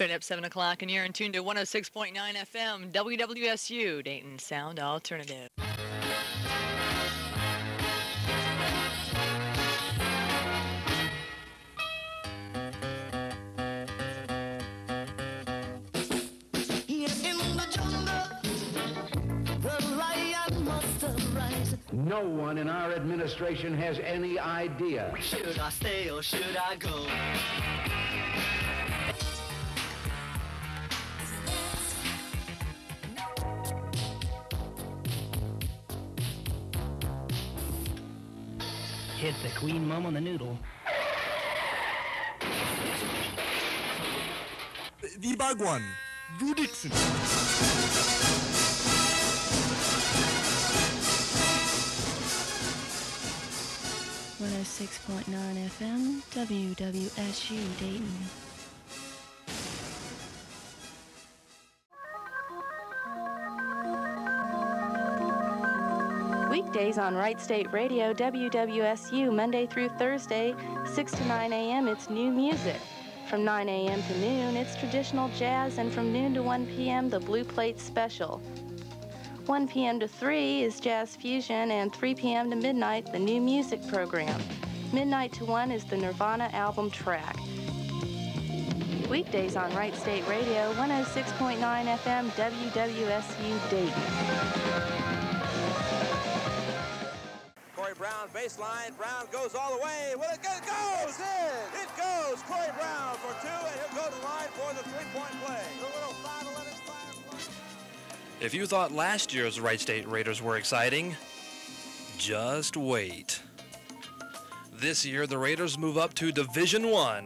Straight up 7 o'clock, and you're in tune to 106.9 FM, WWSU, Dayton Sound Alternative. No one in our administration has any idea. Should I stay or should I go? Hit the queen mum on the noodle. The bug one, Drew Dixon. Winner 6.9 FM, WWSU Dayton. Weekdays on Wright State Radio, WWSU, Monday through Thursday, 6 to 9 a.m., it's new music. From 9 a.m. to noon, it's traditional jazz, and from noon to 1 p.m., the Blue Plate Special. 1 p.m. to 3 is Jazz Fusion, and 3 p.m. to midnight, the New Music Program. Midnight to 1 is the Nirvana album track. Weekdays on Wright State Radio, 106.9 FM, WWSU, Dayton. Corey Brown, baseline. Brown goes all the way. Well, it goes in! It goes! Corey Brown for two, and he'll go to the line for the three-point play. The little 5-11. If you thought last year's Wright State Raiders were exciting, just wait. This year, the Raiders move up to Division I.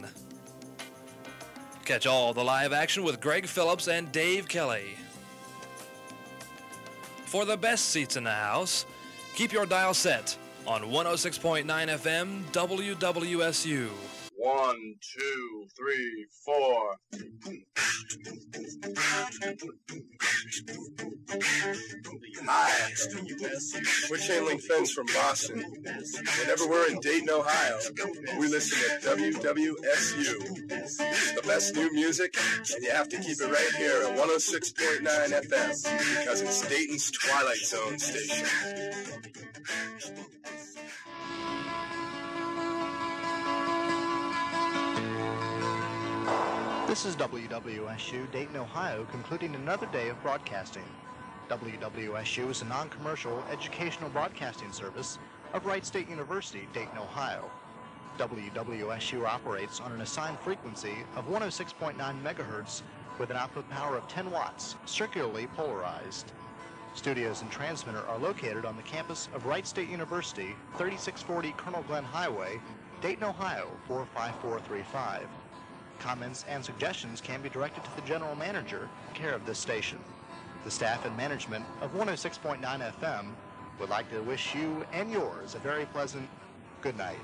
Catch all the live action with Greg Phillips and Dave Kelly. For the best seats in the house, keep your dial set on 106.9 FM WWSU. 1, 2, 3, 4. Hi, we're Chainlink Fans from Boston. Whenever we're in Dayton, Ohio, we listen to WWSU. The best new music, and you have to keep it right here at 106.9 FM because it's Dayton's Twilight Zone station. This is WWSU, Dayton, Ohio, concluding another day of broadcasting. WWSU is a non-commercial educational broadcasting service of Wright State University, Dayton, Ohio. WWSU operates on an assigned frequency of 106.9 MHz with an output power of 10 watts, circularly polarized. Studios and transmitter are located on the campus of Wright State University, 3640 Colonel Glenn Highway, Dayton, Ohio, 45435. Comments and suggestions can be directed to the general manager, care of this station. The staff and management of 106.9 FM would like to wish you and yours a very pleasant good night.